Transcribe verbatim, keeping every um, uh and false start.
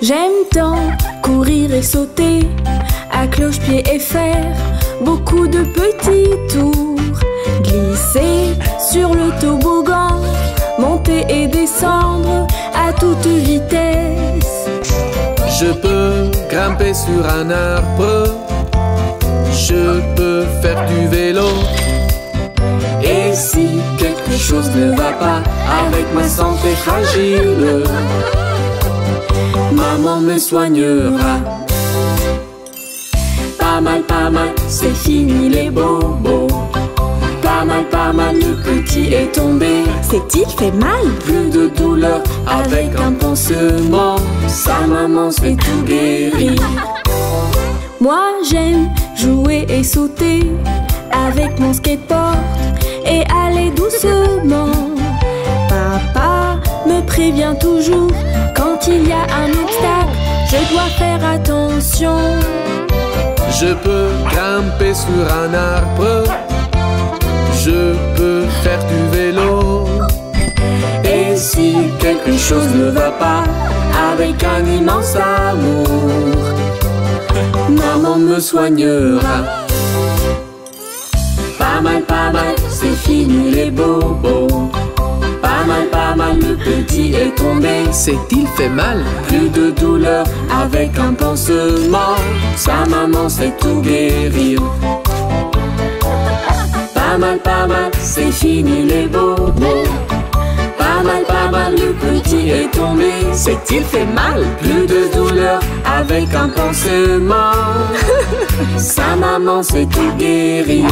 J'aime tant courir et sauter, à cloche-pied et faire beaucoup de petits tours. Glisser sur le toboggan, monter et descendre à toute vitesse. Je peux grimper sur un arbre, je peux faire du vélo. Et si quelque chose ne va pas avec ma santé fragile, maman me soignera. Pas mal, pas mal, c'est fini les bobos. Pas mal, pas mal, le petit est tombé. C'est-il fait mal? Plus de douleur avec un pansement. Sa maman s'est tout guérie. Moi j'aime jouer et sauter avec mon skateboard et aller doucement. Papa me prévient toujours quand il y a un obstacle, je dois faire attention. Je peux grimper sur un arbre, je peux faire du vélo. Et si quelque chose ne va pas, avec un immense amour, maman me soignera. Pas mal, pas mal, c'est fini les bobos. Pas mal, pas mal, le petit est tombé. S'est-il fait mal? Plus de douleur avec un pansement. Sa maman sait tout guérir. Pas mal, pas mal, c'est fini les bobos. Pas mal, pas mal, le petit est tombé. S'est-il fait mal? Plus de douleur avec un pansement. Sa maman sait tout guérir.